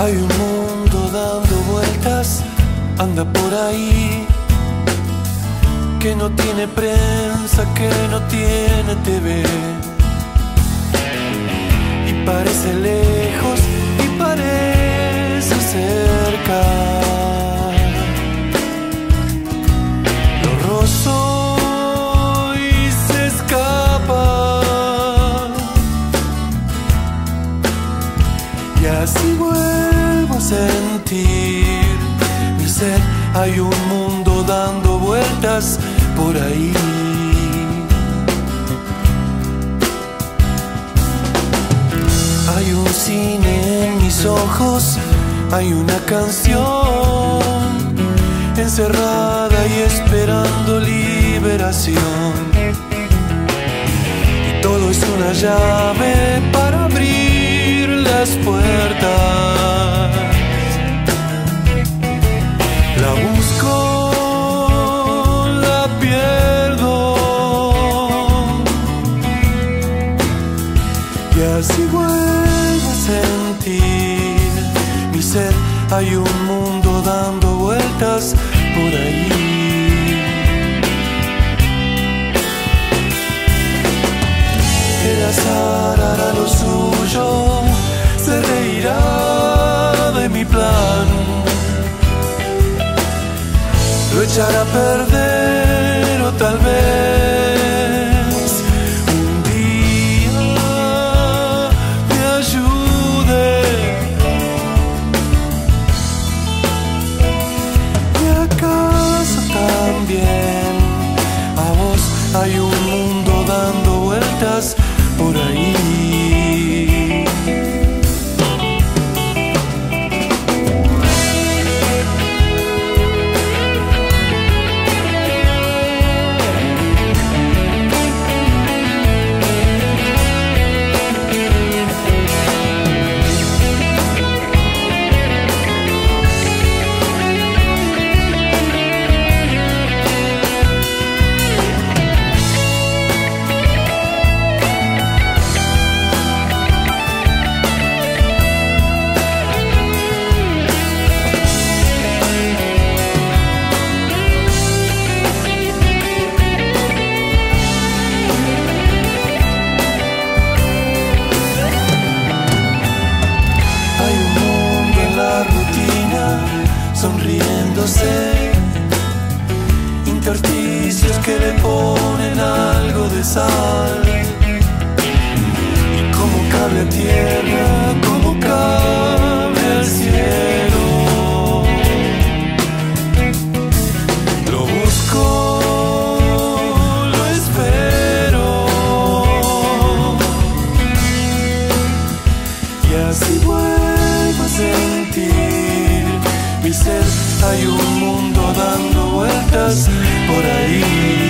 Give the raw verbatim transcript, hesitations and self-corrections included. Hay un mundo dando vueltas, anda por ahí, que no tiene prensa, que no tiene T V. Y parece lejos y parece cerca. Lo rozo y se escapa. Y así vuelvo a sentir mi ser. Hay un mundo dando vueltas por ahí. Hay un cine en mis ojos, hay una canción encerrada y esperando liberación. Y todo es una llave para abrir las puertas. La busco, la pierdo, y así vuelvo a sentir mi ser. Hay un mundo dando vueltas por ahí. El azar hará lo suyo, se reirá de mi plan. Lo echará a perder o tal vez un día me ayude. Y acaso también a vos hay un mundo dando vueltas por ahí. Sonriéndose, intersticios que le ponen algo de sal. Y como cabe a tierra, como cabe al cielo. Lo busco, lo espero, y así vuelvo a sentir. Hay un mundo dando vueltas por ahí.